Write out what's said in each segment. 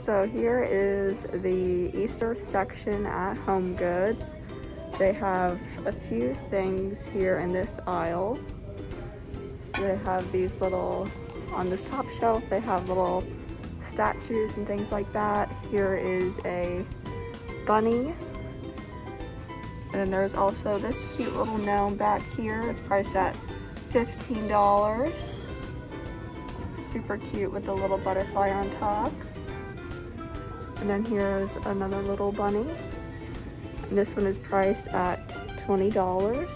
So here is the Easter section at HomeGoods. They have a few things here in this aisle. So they have these little, on this top shelf, they have little statues and things like that. Here is a bunny. And then there's also this cute little gnome back here. It's priced at $15. Super cute with the little butterfly on top. And then here's another little bunny. And this one is priced at $20.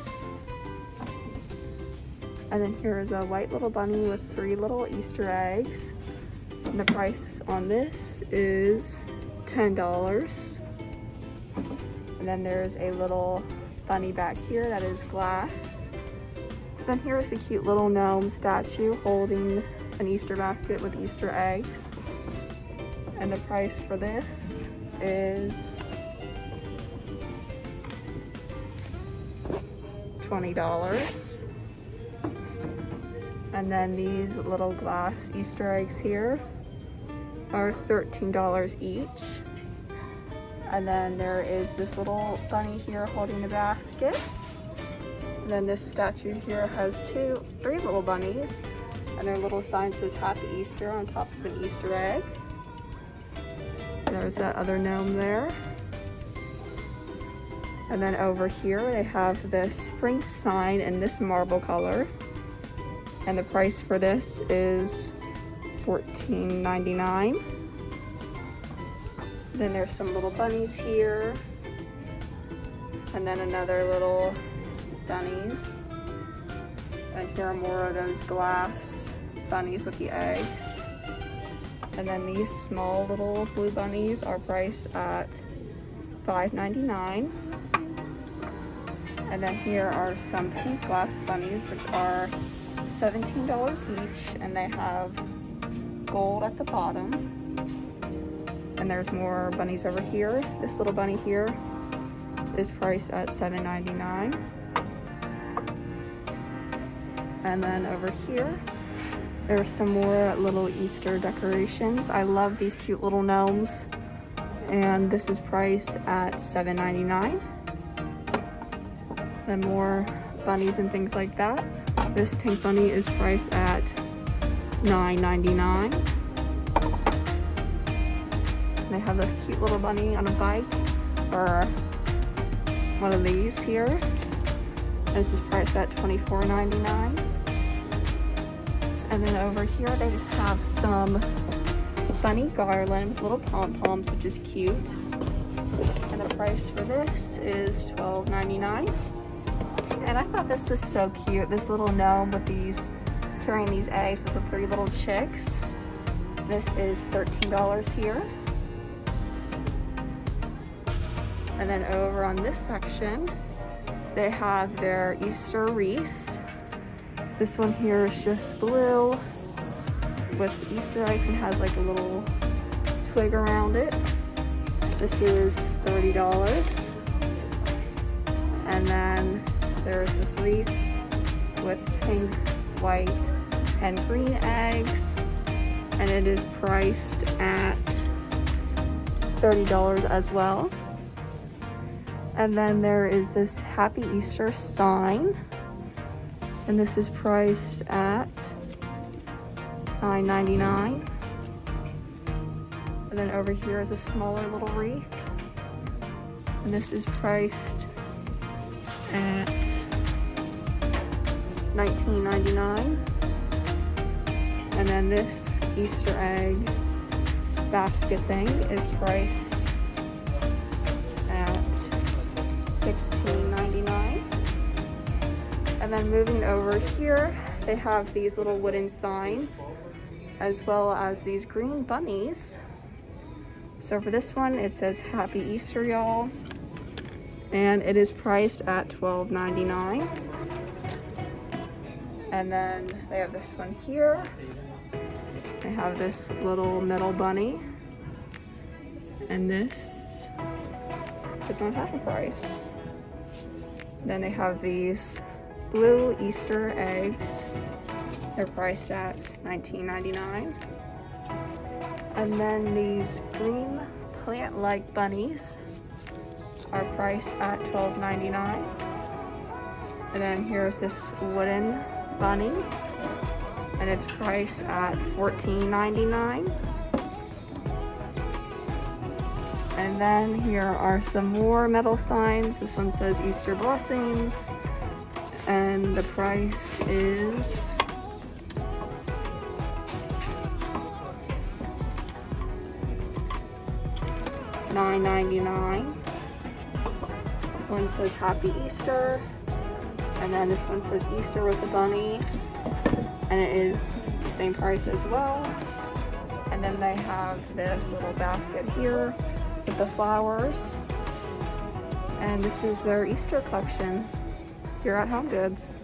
And then here is a white little bunny with three little Easter eggs. And the price on this is $10. And then there's a little bunny back here that is glass. And then here is a cute little gnome statue holding an Easter basket with Easter eggs. And the price for this is $20. And then these little glass Easter eggs here are $13 each. And then there is this little bunny here holding the basket. And then this statue here has three little bunnies, and their little sign says Happy Easter on top of an Easter egg. There's that other gnome there. And then over here they have this spring sign in this marble color. And the price for this is $14.99. Then there's some little bunnies here. And then another little bunnies. And here are more of those glass bunnies with the eggs. And then these small little blue bunnies are priced at $5.99. And then here are some pink glass bunnies, which are $17 each, and they have gold at the bottom. And there's more bunnies over here. This little bunny here is priced at $7.99. And then over here, there's some more little Easter decorations. I love these cute little gnomes. And this is priced at $7.99. Then more bunnies and things like that. This pink bunny is priced at $9.99. They have this cute little bunny on a bike, or one of these here. This is priced at $24.99. And then over here they just have some bunny garland with little pom-poms, which is cute. And the price for this is $12.99. And I thought this is so cute, this little gnome with these, carrying these eggs with the three little chicks. This is $13 here. And then over on this section, they have their Easter wreaths. This one here is just blue with Easter eggs and has like a little twig around it. This is $30. And then there's this wreath with pink, white, and green eggs. And it is priced at $30 as well. And then there is this Happy Easter sign. And this is priced at $9.99. And then over here is a smaller little wreath. And this is priced at $19.99. And then this Easter egg basket thing is priced at $16.99. And then moving over here, they have these little wooden signs as well as these green bunnies. So for this one, it says Happy Easter, y'all. And it is priced at $12.99. And then they have this one here. They have this little metal bunny. And this does not have a price. Then they have these blue Easter eggs. They're priced at $19.99. And then these green plant-like bunnies are priced at $12.99. And then here's this wooden bunny, and it's priced at $14.99. And then here are some more metal signs. This one says Easter Blessings, and the price is $9.99. One says Happy Easter, and then this one says Easter with a bunny, and it is the same price as well. And then they have this little basket here with the flowers, and this is their Easter collection here at HomeGoods.